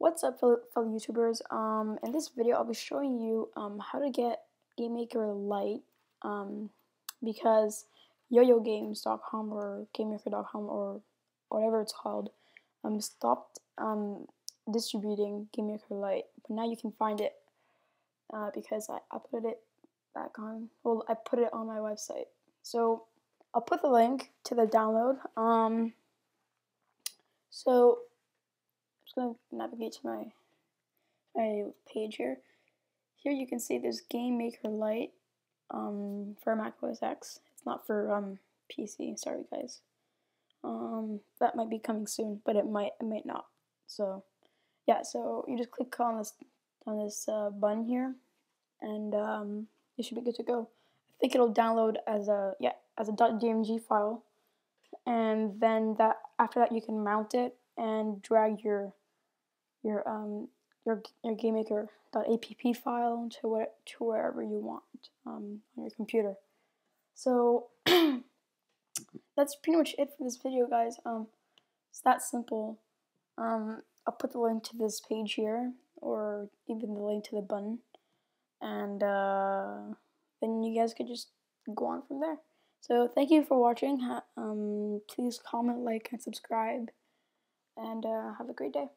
What's up, fellow YouTubers? In this video, I'll be showing you how to get Game Maker Lite because YoYoGames.com or GameMaker.com or whatever it's called stopped distributing Game Maker Lite, but now you can find it because I put it back on. Well, I put it on my website, so I'll put the link to the download. So I'm just gonna navigate to my page here. Here you can see there's Game Maker Lite for Mac OS X. It's not for PC. Sorry guys. That might be coming soon, but it might not. So yeah, so you just click on this button here, and you should be good to go. I think it'll download as a .dmg file, and then after that you can mount it and drag your GameMaker.app file to wherever you want on your computer. So that's pretty much it for this video, guys. It's that simple. I'll put the link to this page here, or even the link to the button, and then you guys could just go on from there. So thank you for watching. Please comment, like, and subscribe, and have a great day.